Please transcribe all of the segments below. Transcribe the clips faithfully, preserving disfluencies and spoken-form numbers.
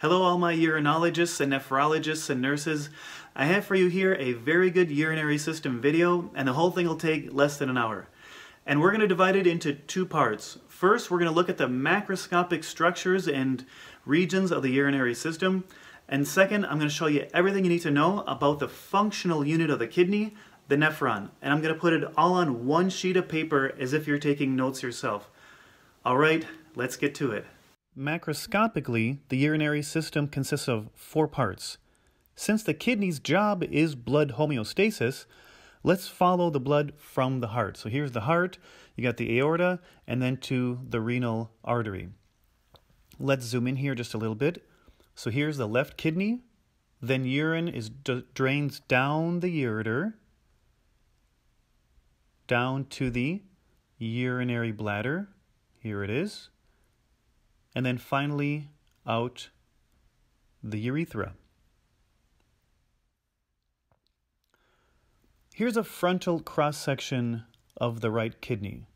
Hello all my urinologists and nephrologists and nurses. I have for you here a very good urinary system video, and the whole thing will take less than an hour. And we're going to divide it into two parts. First, we're going to look at the macroscopic structures and regions of the urinary system. And second, I'm going to show you everything you need to know about the functional unit of the kidney, the nephron. And I'm going to put it all on one sheet of paper as if you're taking notes yourself. All right, let's get to it. Macroscopically, the urinary system consists of four parts. Since the kidney's job is blood homeostasis, let's follow the blood from the heart. So here's the heart, you got the aorta, and then to the renal artery. Let's zoom in here just a little bit. So here's the left kidney, then urine is drains down the ureter, down to the urinary bladder, here it is. And then finally, out the urethra. Here's a frontal cross-section of the right kidney.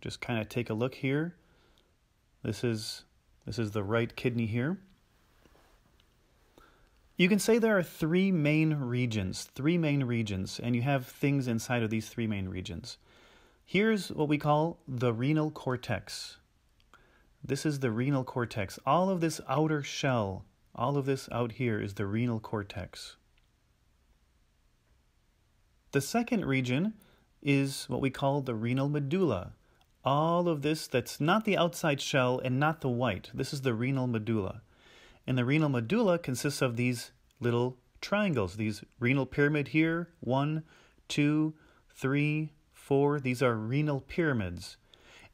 Just kind of take a look here. This is, this is the right kidney here. You can say there are three main regions, three main regions, and you have things inside of these three main regions. Here's what we call the renal cortex. This is the renal cortex. All of this outer shell, all of this out here is the renal cortex. The second region is what we call the renal medulla. All of this that's not the outside shell and not the white. This is the renal medulla. And the renal medulla consists of these little triangles, these renal pyramid here, one, two, three, four. These are renal pyramids.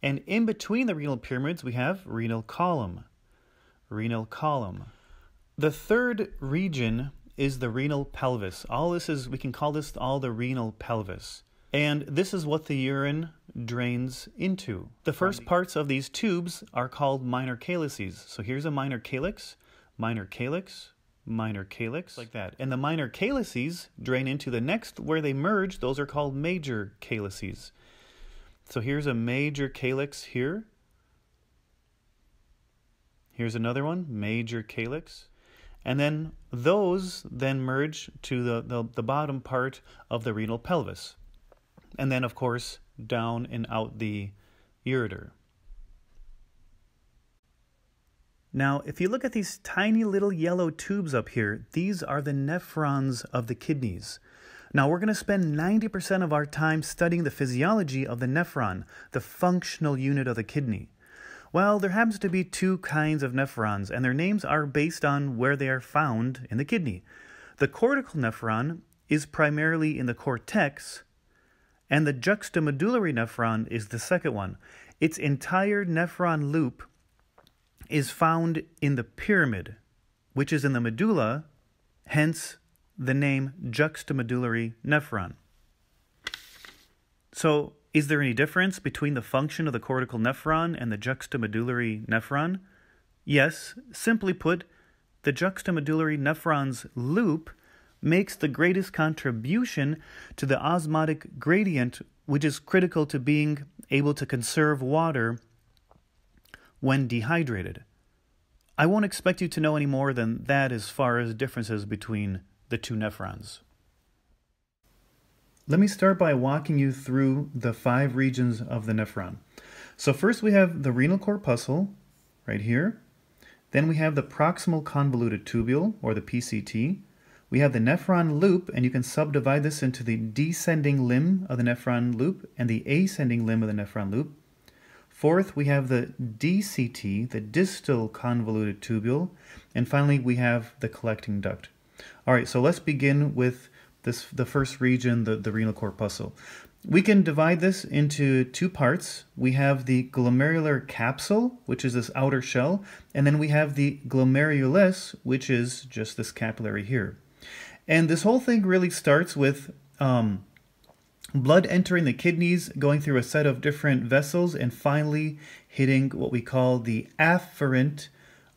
And in between the renal pyramids, we have renal column, renal column. The third region is the renal pelvis. All this is, we can call this all the renal pelvis. And this is what the urine drains into. The first parts of these tubes are called minor calyces. So here's a minor calyx, minor calyx, minor calyx, like that. And the minor calyces drain into the next where they merge. Those are called major calyces. So here's a major calyx here. Here's another one, major calyx. And then those then merge to the, the, the bottom part of the renal pelvis. And then, of course, down and out the ureter. Now, if you look at these tiny little yellow tubes up here, these are the nephrons of the kidneys. Now, we're going to spend ninety percent of our time studying the physiology of the nephron, the functional unit of the kidney. Well, there happens to be two kinds of nephrons, and their names are based on where they are found in the kidney. The cortical nephron is primarily in the cortex, and the juxtamedullary nephron is the second one. Its entire nephron loop is found in the pyramid, which is in the medulla, hence the name juxtamedullary nephron. So, is there any difference between the function of the cortical nephron and the juxtamedullary nephron? Yes, simply put, the juxtamedullary nephron's loop makes the greatest contribution to the osmotic gradient, which is critical to being able to conserve water when dehydrated. I won't expect you to know any more than that as far as differences between the two nephrons. Let me start by walking you through the five regions of the nephron. So first we have the renal corpuscle right here. Then we have the proximal convoluted tubule, or the P C T. We have the nephron loop, and you can subdivide this into the descending limb of the nephron loop and the ascending limb of the nephron loop. Fourth, we have the D C T, the distal convoluted tubule. And finally, we have the collecting duct. All right, so let's begin with this, the first region, the, the renal corpuscle. We can divide this into two parts. We have the glomerular capsule, which is this outer shell, and then we have the glomerulus, which is just this capillary here. And this whole thing really starts with um, blood entering the kidneys, going through a set of different vessels, and finally hitting what we call the afferent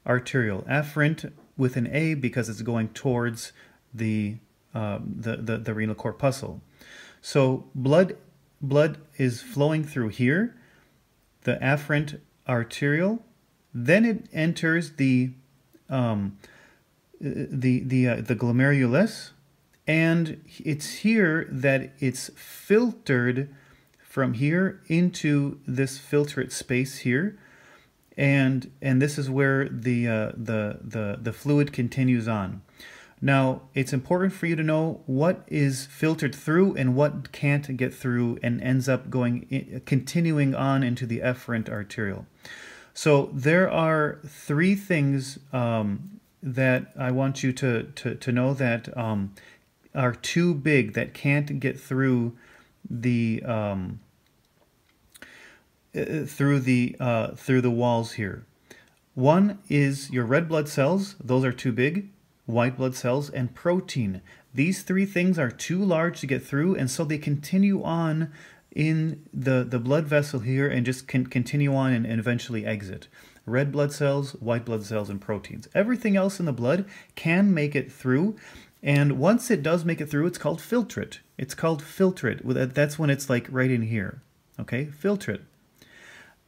arteriole. Afferent with an A because it's going towards the, um, the, the, the renal corpuscle. So blood, blood is flowing through here, the afferent arteriole, then it enters the um, the the uh, the glomerulus, and it's here that it's filtered from here into this filtrate space here, and and this is where the uh, the the the fluid continues on. Now, it's important for you to know what is filtered through and what can't get through and ends up going in, continuing on into the efferent arteriole. So there are three things um, that I want you to, to, to know that um, are too big, that can't get through the um, through the uh, through the walls here. One is your red blood cells; those are too big. White blood cells and protein. These three things are too large to get through, and so they continue on in the, the blood vessel here and just can continue on and, and eventually exit. Red blood cells, white blood cells, and proteins. Everything else in the blood can make it through, and once it does make it through, it's called filtrate. It's called filtrate. That's when it's like right in here. Okay, filtrate.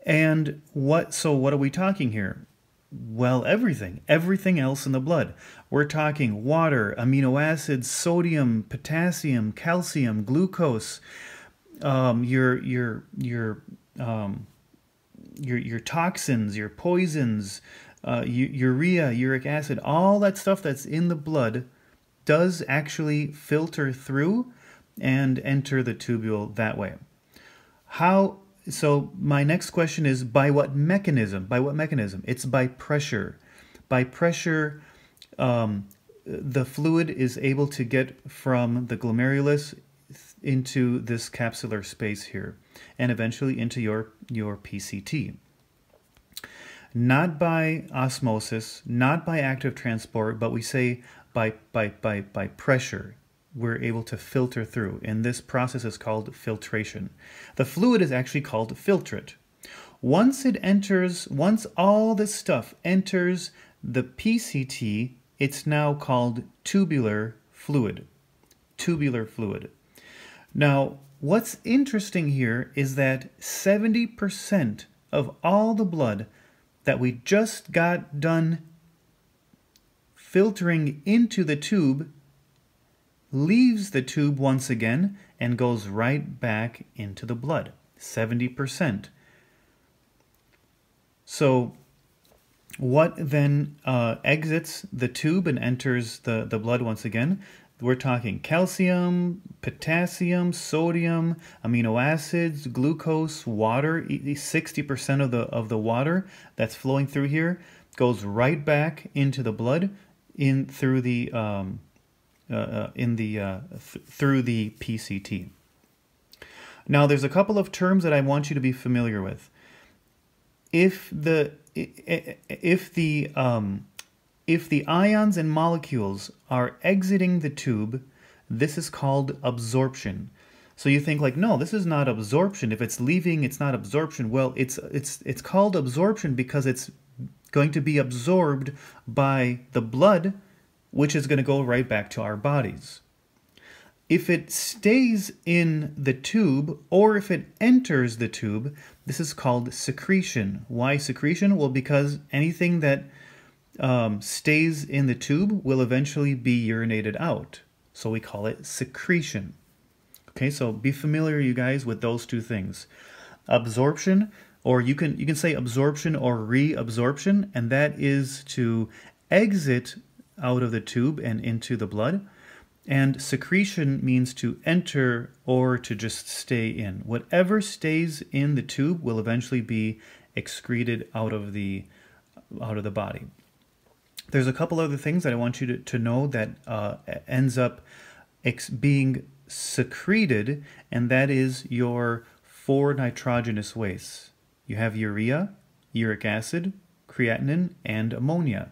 And what? So what are we talking here? Well, everything, everything else in the blood. We're talking water, amino acids, sodium, potassium, calcium, glucose, um, your your your um, your your toxins, your poisons, uh, urea, uric acid. All that stuff that's in the blood does actually filter through and enter the tubule that way. How? So my next question is, by what mechanism? By what mechanism? It's by pressure. By pressure, um, the fluid is able to get from the glomerulus into this capsular space here, and eventually into your, your P C T. Not by osmosis, not by active transport, but we say by, by, by, by pressure. We're able to filter through, and this process is called filtration. The fluid is actually called filtrate. Once it enters, once all this stuff enters the P C T, it's now called tubular fluid. Tubular fluid. Now, what's interesting here is that seventy percent of all the blood that we just got done filtering into the tube leaves the tube once again and goes right back into the blood, seventy percent. So what then uh, exits the tube and enters the, the blood once again? We're talking calcium, potassium, sodium, amino acids, glucose, water. sixty percent of the, of the water that's flowing through here goes right back into the blood in through the... Um, Uh, in the uh, th through the P C T. Now, there's a couple of terms that I want you to be familiar with. If the if the um, if the ions and molecules are exiting the tube, this is called absorption. So you think like, no, this is not absorption. If it's leaving, it's not absorption. Well, it's it's it's called absorption because it's going to be absorbed by the blood, which is going to go right back to our bodies. If it stays in the tube, or if it enters the tube, this is called secretion. Why secretion? Well, because anything that um, stays in the tube will eventually be urinated out. So we call it secretion. Okay, so be familiar, you guys, with those two things. Absorption, or you can, you can say absorption or reabsorption, and that is to exit out of the tube and into the blood, and secretion means to enter or to just stay in. Whatever stays in the tube will eventually be excreted out of the out of the body. There's a couple other things that I want you to, to know that uh, ends up ex being secreted, and that is your four nitrogenous wastes. You have urea, uric acid, creatinine, and ammonia.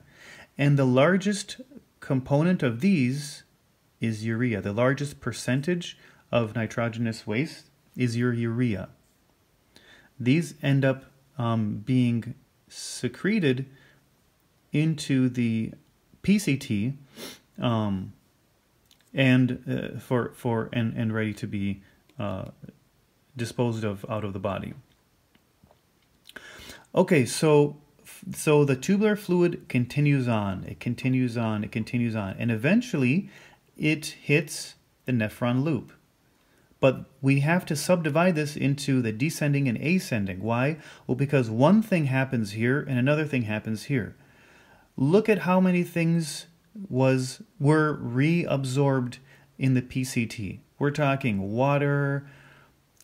And the largest component of these is urea. The largest percentage of nitrogenous waste is your urea. These end up um, being secreted into the P C T, um, and uh, for for and and ready to be uh, disposed of out of the body. Okay, so so the tubular fluid continues on, it continues on, it continues on, and eventually it hits the nephron loop. But we have to subdivide this into the descending and ascending. Why? Well, because one thing happens here and another thing happens here. Look at how many things was were reabsorbed in the P C T. We're talking water,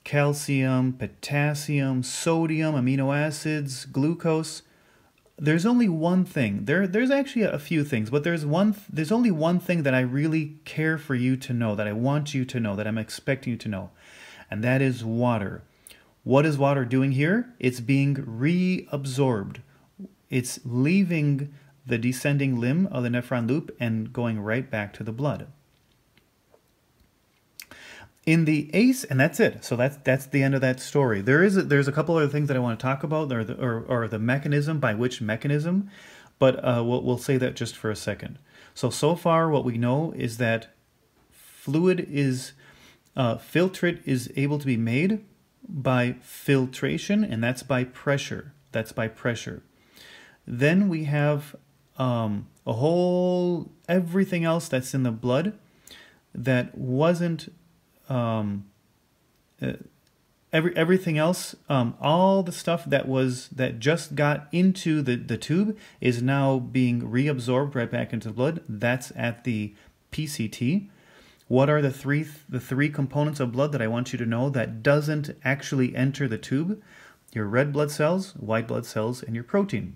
calcium, potassium, sodium, amino acids, glucose. There's only one thing. There, there's actually a few things, but there's one. There's only one thing that I really care for you to know, that I want you to know, that I'm expecting you to know, and that is water. What is water doing here? It's being reabsorbed. It's leaving the descending limb of the nephron loop and going right back to the blood. In the ace, and that's it. So that's that's the end of that story. There is a, there's a couple other things that I want to talk about, or the, or, or the mechanism, by which mechanism, but uh, we'll, we'll say that just for a second. So so far, what we know is that fluid is uh, filtrate is able to be made by filtration, and that's by pressure. That's by pressure. Then we have um, a whole everything else that's in the blood that wasn't. Um, uh, every everything else, um, all the stuff that was that just got into the the tube is now being reabsorbed right back into the blood. That's at the P C T. What are the three the three components of blood that I want you to know that doesn't actually enter the tube? Your red blood cells, white blood cells, and your protein.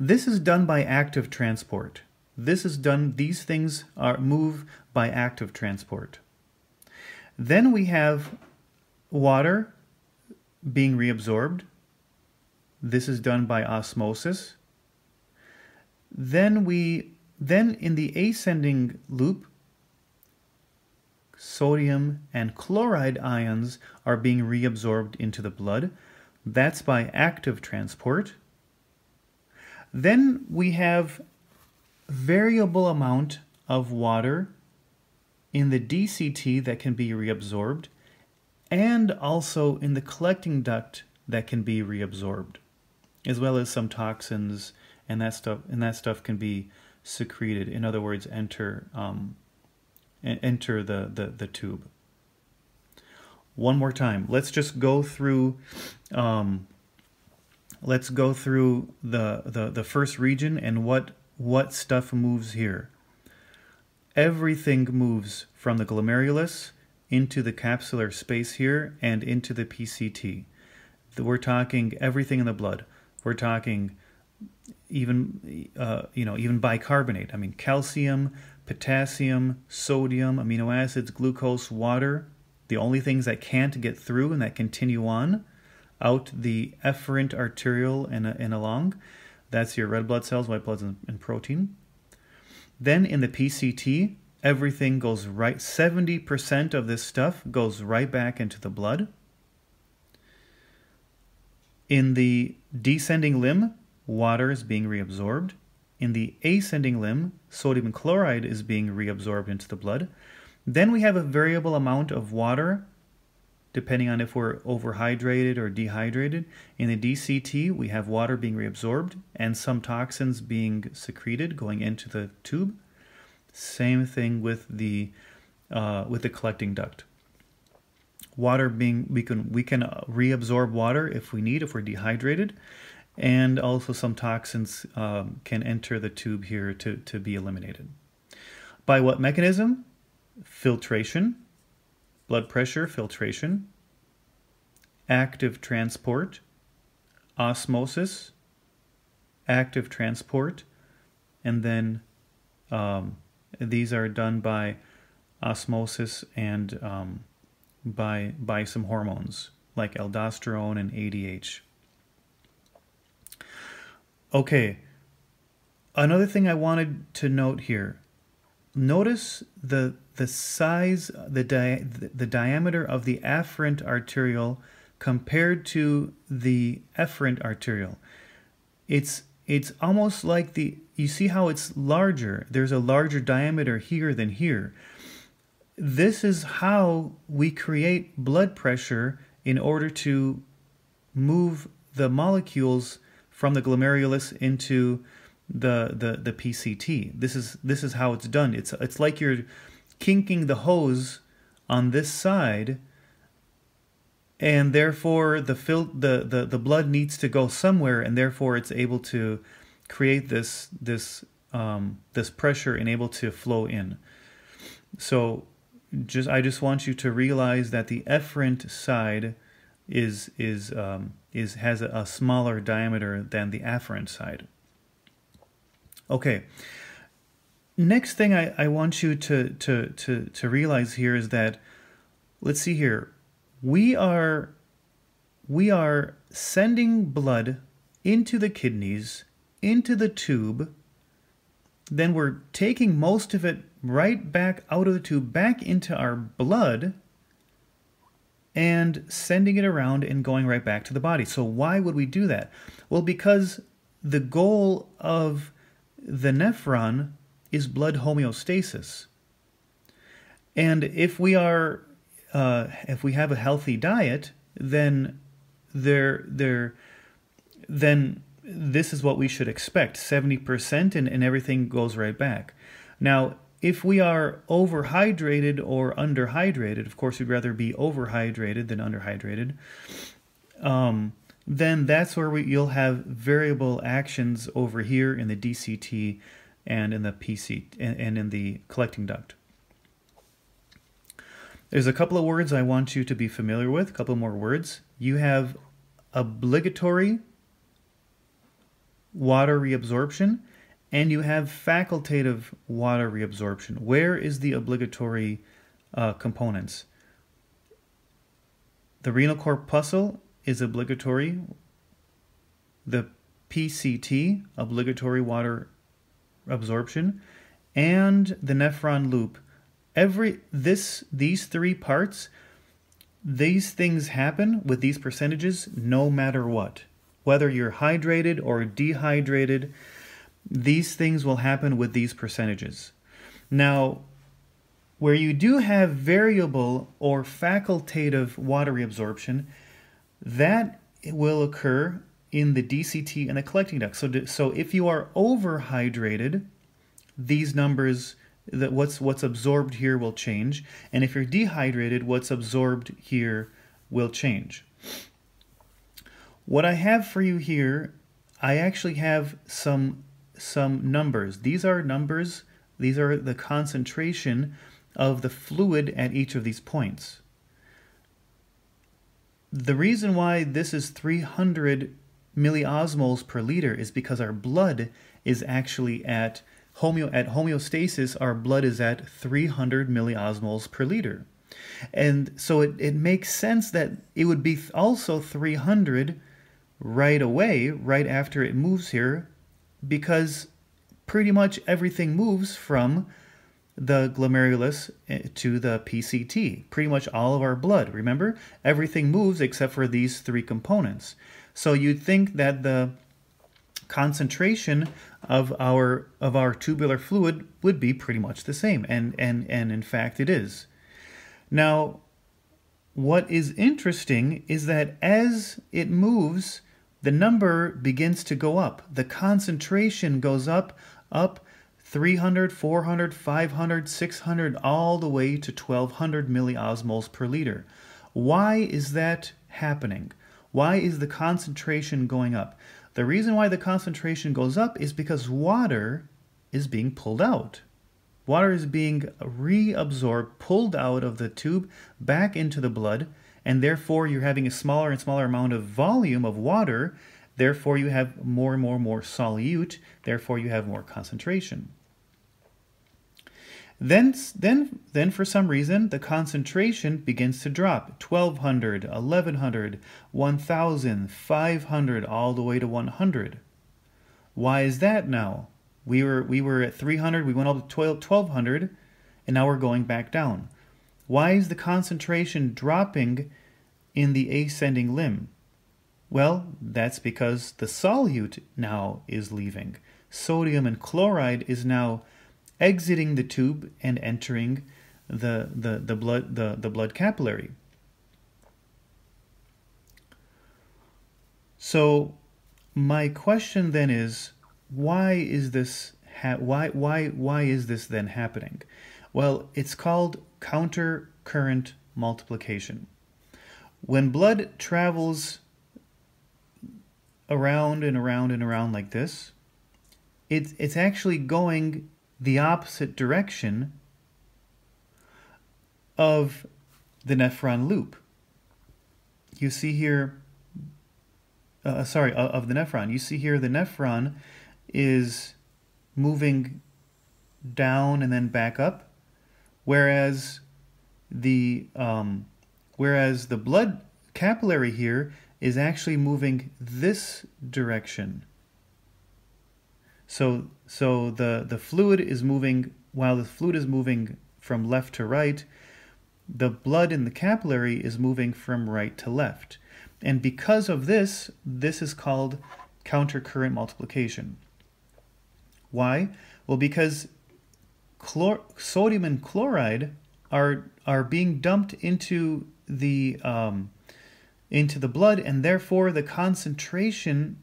This is done by active transport. This is done. These things are move by active transport. Then we have water being reabsorbed. This is done by osmosis. Then we, then in the ascending loop, sodium and chloride ions are being reabsorbed into the blood. That's by active transport. Then we have variable amount of water in the D C T that can be reabsorbed, and also in the collecting duct that can be reabsorbed, as well as some toxins and that stuff. And that stuff can be secreted. In other words, enter um, enter the, the the tube. One more time. Let's just go through. Um, let's go through the the the first region and what what stuff moves here. Everything moves from the glomerulus into the capsular space here and into the P C T. We're talking everything in the blood. We're talking even, uh, you know, even bicarbonate. I mean, calcium, potassium, sodium, amino acids, glucose, water. The only things that can't get through and that continue on out the efferent arteriole and, and along. That's your red blood cells, white bloods, and, and protein. Then in the P C T, everything goes right, seventy percent of this stuff goes right back into the blood. In the descending limb, water is being reabsorbed. In the ascending limb, sodium and chloride is being reabsorbed into the blood. Then we have a variable amount of water, depending on if we're overhydrated or dehydrated. In the D C T, we have water being reabsorbed and some toxins being secreted going into the tube. Same thing with the uh, with the collecting duct. Water being we can we can reabsorb water if we need, if we're dehydrated, and also some toxins um, can enter the tube here to to be eliminated. By what mechanism? Filtration. Blood pressure, filtration, active transport, osmosis, active transport, and then um, these are done by osmosis and um, by, by some hormones like aldosterone and A D H. Okay, another thing I wanted to note here, notice the the size, the, di the diameter of the afferent arteriole compared to the efferent arteriole. It's, it's almost like the, you see how it's larger. There's a larger diameter here than here. This is how we create blood pressure in order to move the molecules from the glomerulus into the the the P C T. This is this is how it's done. It's it's like you're kinking the hose on this side, and therefore the fil the, the the blood needs to go somewhere, and therefore it's able to create this this um, this pressure and able to flow in. So just I just want you to realize that the efferent side is is um, is has a, a smaller diameter than the afferent side. Okay. Next thing I, I want you to, to, to, to realize here is that, let's see here, we are, we are sending blood into the kidneys, into the tube, then we're taking most of it right back out of the tube, back into our blood, and sending it around and going right back to the body. So why would we do that? Well, because the goal of the nephron is blood homeostasis, and if we are uh, if we have a healthy diet, then there there then this is what we should expect, seventy percent, and, and everything goes right back. Now if we are overhydrated or underhydrated, of course we'd rather be overhydrated than underhydrated, um, then that's where we, you'll have variable actions over here in the D C T and in the P C and, and in the collecting duct. There's a couple of words I want you to be familiar with, a couple more words. You have obligatory water reabsorption and you have facultative water reabsorption. Where is the obligatory uh, components? The renal corpuscle is obligatory, the P C T, obligatory water absorption, and the nephron loop. Every this these three parts, these things happen with these percentages no matter what. Whether you're hydrated or dehydrated, these things will happen with these percentages. Now, where you do have variable or facultative water reabsorption, that will occur in the D C T and the collecting duct. So, so if you are overhydrated, these numbers, that what's what's absorbed here will change, and if you're dehydrated, what's absorbed here will change. What I have for you here, I actually have some some numbers. These are numbers. These are the concentration of the fluid at each of these points. The reason why this is three hundred milliosmoles per liter is because our blood is actually at homeo at homeostasis. Our blood is at three hundred milliosmoles per liter, and so it, it makes sense that it would be also three hundred right away, right after it moves here, because pretty much everything moves from the glomerulus to the P C T, pretty much all of our blood. Remember, everything moves except for these three components. So you'd think that the concentration of our of our tubular fluid would be pretty much the same, and and and in fact it is. Now, what is interesting is that as it moves, the number begins to go up. The concentration goes up, up. three hundred, four hundred, five hundred, six hundred, all the way to twelve hundred milliosmoles per liter. Why is that happening? Why is the concentration going up? The reason why the concentration goes up is because water is being pulled out. Water is being reabsorbed, pulled out of the tube back into the blood, and therefore you're having a smaller and smaller amount of volume of water. Therefore you have more and more and more solute, therefore you have more concentration. Then, then, then for some reason, the concentration begins to drop. twelve hundred, eleven hundred, one thousand, five hundred, all the way to one hundred. Why is that now? We were, we were at three hundred, we went up to twelve hundred, and now we're going back down. Why is the concentration dropping in the ascending limb? Well, that's because the solute now is leaving. Sodium and chloride is now exiting the tube and entering the the, the blood the, the blood capillary. So My question then is, why is this ha why why why is this then happening? Well, it's called counter-current multiplication. When blood travels around and around and around like this, it's it's actually going the opposite direction of the nephron loop. You see here, uh, sorry, of the nephron. You see here the nephron is moving down and then back up, whereas the um, whereas the blood capillary here is actually moving this direction. So so the the fluid is moving, while the fluid is moving from left to right, the blood in the capillary is moving from right to left. And because of this, this is called countercurrent multiplication. Why? Well, because chlor sodium and chloride are are being dumped into the um, into the blood, and therefore the concentration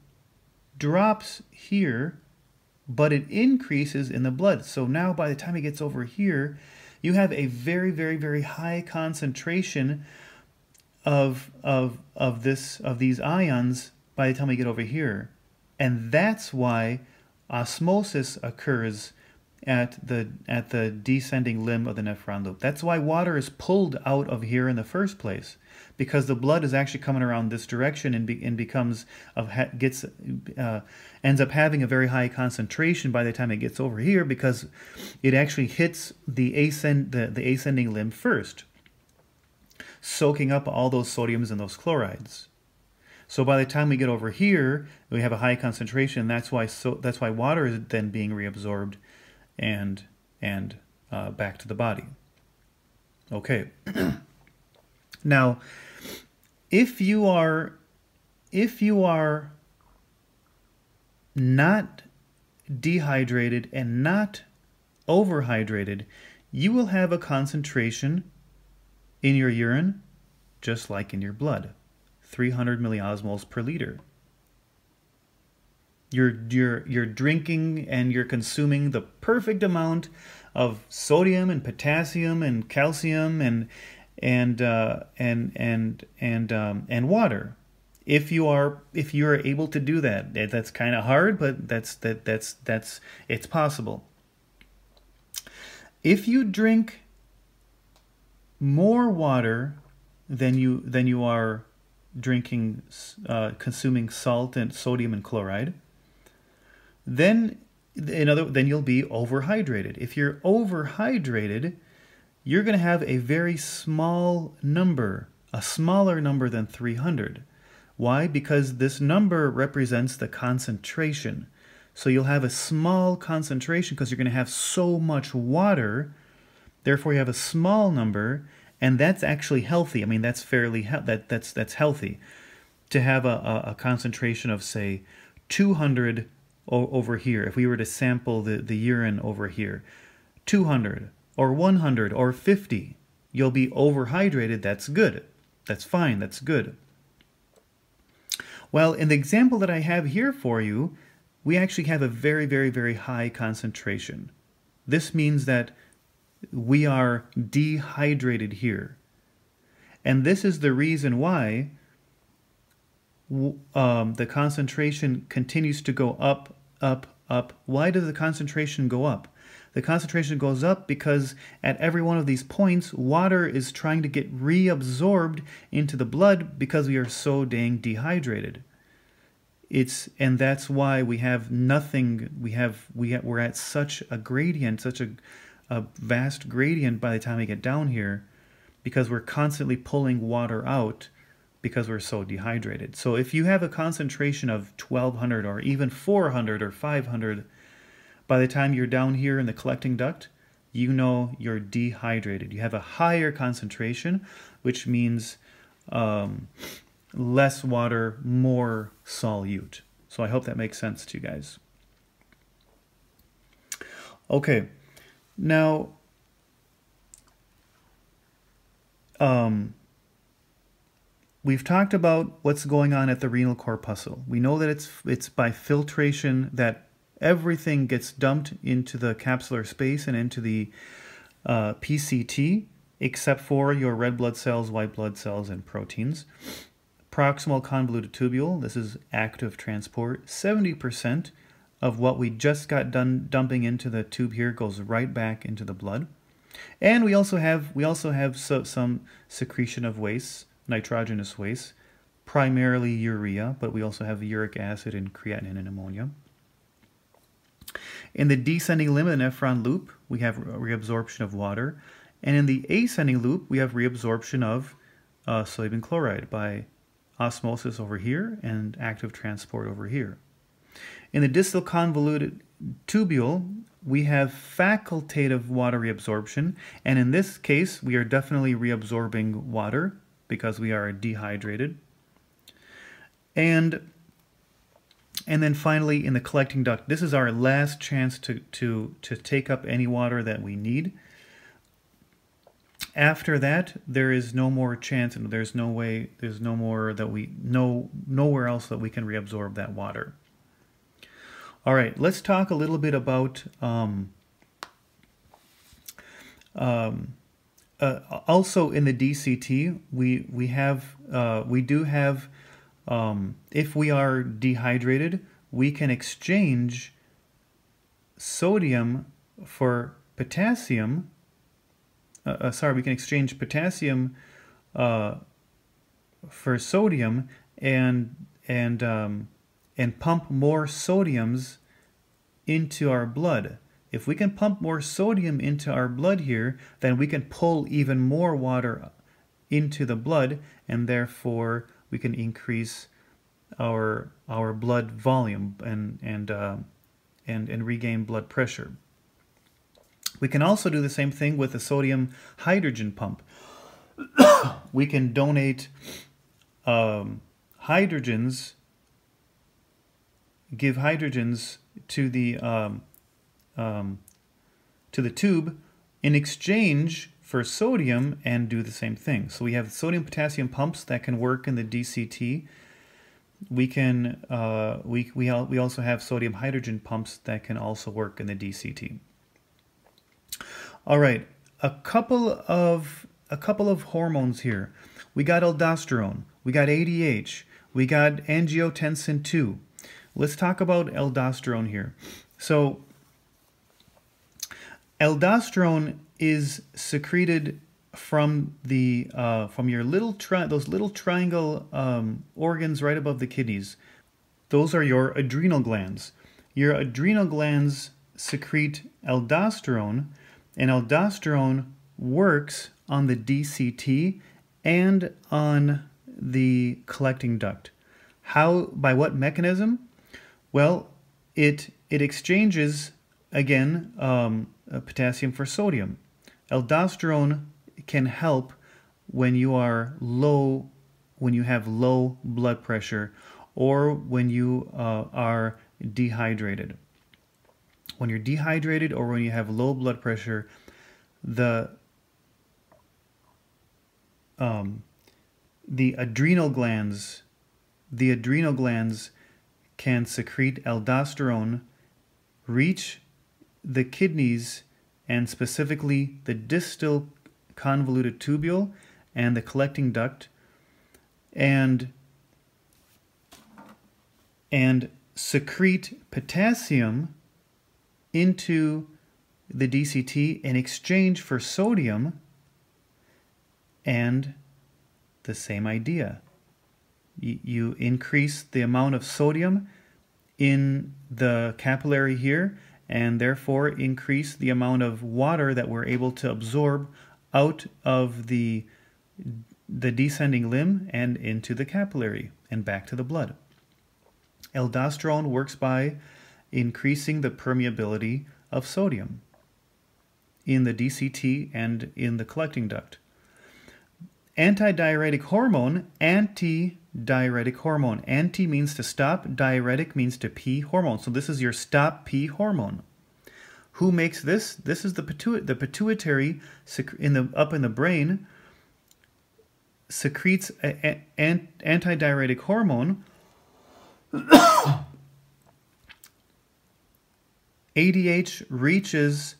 drops here, but it increases in the blood. So now by the time it gets over here, you have a very, very, very high concentration of of of this of these ions by the time we get over here, and that's why osmosis occurs at the at the descending limb of the nephron loop. That's why water is pulled out of here in the first place, because the blood is actually coming around this direction and be, and becomes of gets uh, ends up having a very high concentration by the time it gets over here, because it actually hits the ascend the, the ascending limb first, soaking up all those sodiums and those chlorides. So by the time we get over here, we have a high concentration. That's why so that's why water is then being reabsorbed and and uh, back to the body. Okay. Now, if you are if you are not dehydrated and not overhydrated, you will have a concentration in your urine just like in your blood, three hundred milliosmoles per liter. You're you're you're drinking and you're consuming the perfect amount of sodium and potassium and calcium and and uh, and and and um, and water. If you are if you are able to do that, that's kind of hard, but that's that that's that's it's possible. If you drink more water than you than you are drinking, uh, consuming salt and sodium and chloride, then in other, then you'll be overhydrated. If you're overhydrated, you're going to have a very small number, a smaller number than three hundred. Why? Because this number represents the concentration. So you'll have a small concentration because you're going to have so much water. Therefore, you have a small number, and that's actually healthy. I mean, that's fairly he that that's that's healthy to have a, a, a concentration of, say, two hundred over here. If we were to sample the, the urine over here, two hundred or one hundred or fifty, you'll be overhydrated. That's good. That's fine. That's good. Well, in the example that I have here for you, we actually have a very, very, very high concentration. This means that we are dehydrated here. And this is the reason why um, the concentration continues to go up, up, up. Why does the concentration go up? The concentration goes up because at every one of these points, water is trying to get reabsorbed into the blood because we are so dang dehydrated. It's and that's why we have nothing. We have we we're at such a gradient, such a a vast gradient by the time we get down here, because we're constantly pulling water out because we're so dehydrated. So if you have a concentration of twelve hundred or even four hundred or five hundred, by the time you're down here in the collecting duct, you know you're dehydrated. You have a higher concentration, which means um, less water, more solute. So I hope that makes sense to you guys. Okay. Now, um, We've talked about what's going on at the renal corpuscle. We know that it's, it's by filtration that everything gets dumped into the capsular space and into the uh, P C T, except for your red blood cells, white blood cells, and proteins. Proximal convoluted tubule, this is active transport. seventy percent of what we just got done dumping into the tube here goes right back into the blood. And we also have, we also have so, some secretion of wastes, nitrogenous wastes, primarily urea, but we also have uric acid and creatinine and ammonia. In the descending limb of the nephron loop, we have reabsorption of water. And in the ascending loop, we have reabsorption of uh, sodium chloride by osmosis over here and active transport over here. In the distal convoluted tubule, we have facultative water reabsorption, and in this case, we are definitely reabsorbing water because we are dehydrated. And, and then finally, in the collecting duct, this is our last chance to, to, to take up any water that we need. After that, there is no more chance, and there's no way, there's no more that we, no, nowhere else that we can reabsorb that water. All right, let's talk a little bit about um, um, uh, also in the D C T. We we have uh, we do have um, if we are dehydrated, we can exchange sodium for potassium. Uh, uh, sorry, we can exchange potassium uh, for sodium and and. Um, and pump more sodiums into our blood. If we can pump more sodium into our blood here, then we can pull even more water into the blood, and therefore we can increase our our blood volume and and uh, and and regain blood pressure. We can also do the same thing with the sodium hydrogen pump. We can donate um, hydrogens. Give hydrogens to the um, um, to the tube in exchange for sodium and do the same thing. So we have sodium potassium pumps that can work in the D C T. We can uh, we we we also have sodium hydrogen pumps that can also work in the D C T. All right, a couple of a couple of hormones here. We got aldosterone. We got A D H. We got angiotensin two. Let's talk about aldosterone here. So aldosterone is secreted from the uh, from your little tri those little triangle um, organs right above the kidneys. Those are your adrenal glands. Your adrenal glands secrete aldosterone, and aldosterone works on the D C T and on the collecting duct. How? By what mechanism? Well, it it exchanges, again, um, potassium for sodium. Aldosterone can help when you are low, when you have low blood pressure, or when you uh, are dehydrated. When you're dehydrated or when you have low blood pressure, the um, the adrenal glands, the adrenal glands. can secrete aldosterone, reach the kidneys, and specifically the distal convoluted tubule and the collecting duct, and and secrete potassium into the D C T in exchange for sodium, and the same idea. You increase the amount of sodium in the capillary here, and therefore increase the amount of water that we're able to absorb out of the, the descending limb and into the capillary and back to the blood. Aldosterone works by increasing the permeability of sodium in the D C T and in the collecting duct. Antidiuretic hormone, anti diuretic hormone. Anti means to stop, diuretic means to pee hormone. So this is your stop pee hormone. Who makes this? This is the, pituit the pituitary in the, up in the brain secretes a, a, an, antidiuretic hormone, A D H reaches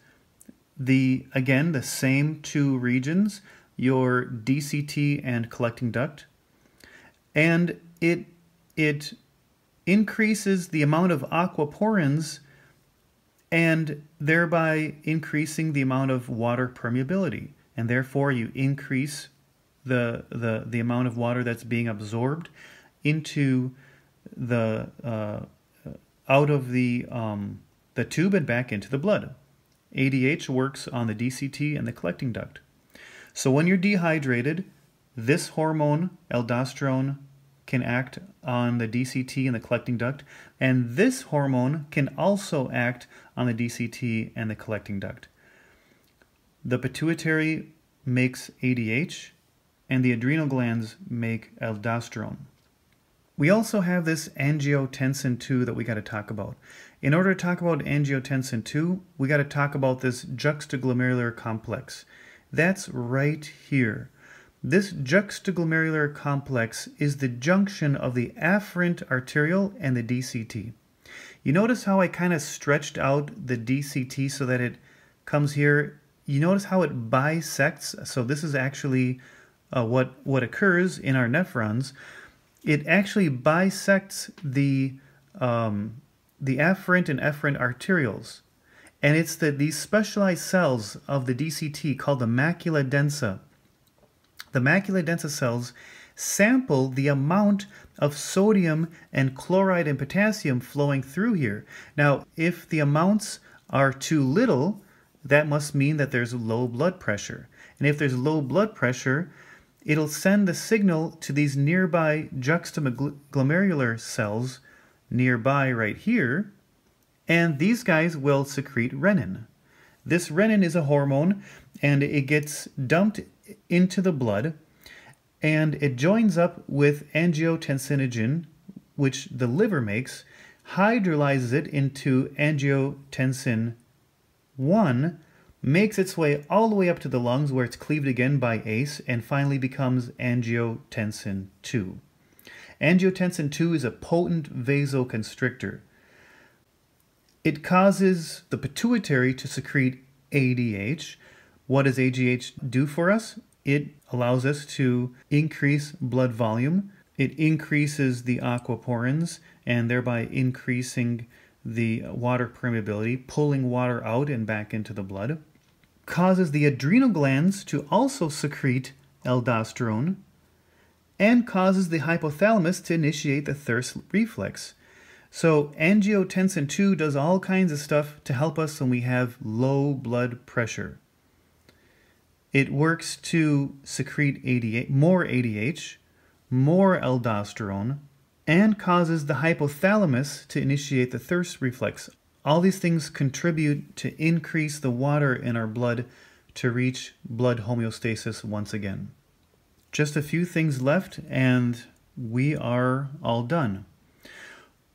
the, again, the same two regions, your D C T and collecting duct, and it, it increases the amount of aquaporins and thereby increasing the amount of water permeability. And therefore you increase the, the, the amount of water that's being absorbed into the, uh, out of the, um, the tube and back into the blood. A D H works on the D C T and the collecting duct. So when you're dehydrated, this hormone, aldosterone, can act on the D C T and the collecting duct, and this hormone can also act on the D C T and the collecting duct. The pituitary makes A D H, and the adrenal glands make aldosterone. We also have this angiotensin two that we got to talk about. In order to talk about angiotensin two, we got to talk about this juxtaglomerular complex. That's right here. This juxtaglomerular complex is the junction of the afferent arteriole and the D C T. You notice how I kind of stretched out the D C T so that it comes here. You notice how it bisects. So this is actually uh, what, what occurs in our nephrons. It actually bisects the, um, the afferent and efferent arterioles. And it's the, these specialized cells of the D C T called the macula densa. The macula densa cells sample the amount of sodium and chloride and potassium flowing through here. Now, if the amounts are too little, that must mean that there's low blood pressure. And if there's low blood pressure, it'll send the signal to these nearby juxtaglomerular cells nearby right here, and these guys will secrete renin. This renin is a hormone, and it gets dumped into the blood, and it joins up with angiotensinogen, which the liver makes, hydrolyzes it into angiotensin one, makes its way all the way up to the lungs where it's cleaved again by A C E and finally becomes angiotensin two. Angiotensin two is a potent vasoconstrictor. It causes the pituitary to secrete A D H. What does A D H do for us? It allows us to increase blood volume. It increases the aquaporins and thereby increasing the water permeability, pulling water out and back into the blood. Causes the adrenal glands to also secrete aldosterone, and causes the hypothalamus to initiate the thirst reflex. So angiotensin two does all kinds of stuff to help us when we have low blood pressure. It works to secrete A D H, more A D H, more aldosterone, and causes the hypothalamus to initiate the thirst reflex. All these things contribute to increase the water in our blood to reach blood homeostasis once again. Just a few things left and we are all done.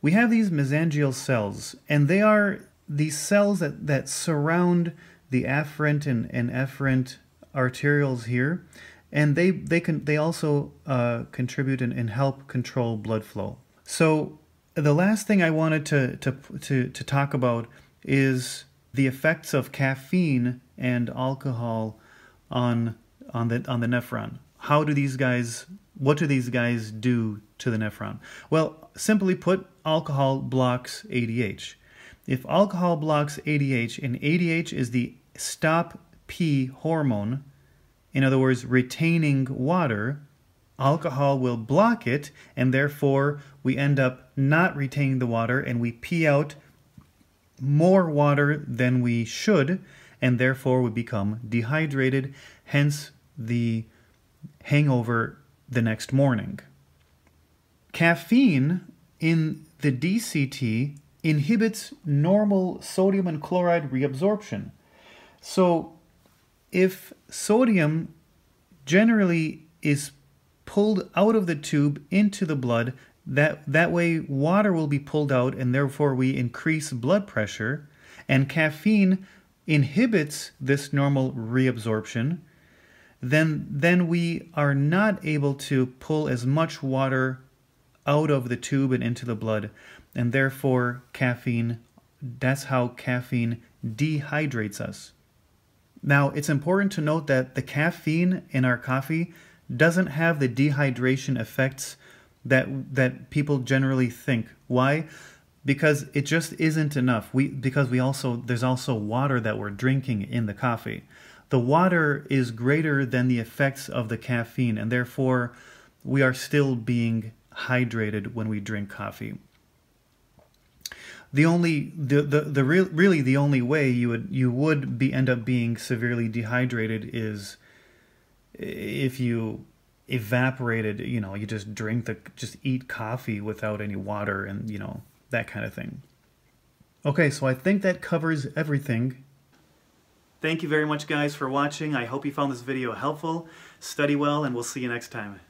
We have these mesangial cells, and they are these cells that, that surround the afferent and, and efferent arterioles here, and they, they, can, they also uh, contribute and, and help control blood flow. So the last thing I wanted to, to, to, to talk about is the effects of caffeine and alcohol on, on, the, on the nephron. How do these guys, what do these guys do to the nephron? Well, simply put, alcohol blocks A D H. If alcohol blocks A D H, and A D H is the stop P hormone, in other words, retaining water, alcohol will block it, and therefore we end up not retaining the water, and we pee out more water than we should, and therefore we become dehydrated, hence the hangover the next morning. Caffeine in the D C T inhibits normal sodium and chloride reabsorption. So if sodium generally is pulled out of the tube into the blood, that, that way water will be pulled out, and therefore we increase blood pressure, and caffeine inhibits this normal reabsorption. then, then we are not able to pull as much water out of the tube and into the blood. And therefore, caffeine, that's how caffeine dehydrates us. Now, it's important to note that the caffeine in our coffee doesn't have the dehydration effects that that people generally think. Why? Because it just isn't enough. We because we also there's also water that we're drinking in the coffee. The water is greater than the effects of the caffeine, and therefore we are still being hydrated when we drink coffee. The only the the, the real really the only way you would you would be end up being severely dehydrated is if you evaporated, you know, you just drink the, just eat coffee without any water and, you know, that kind of thing. Okay, so I think that covers everything. Thank you very much, guys, for watching. I hope you found this video helpful. Study well, and we'll see you next time.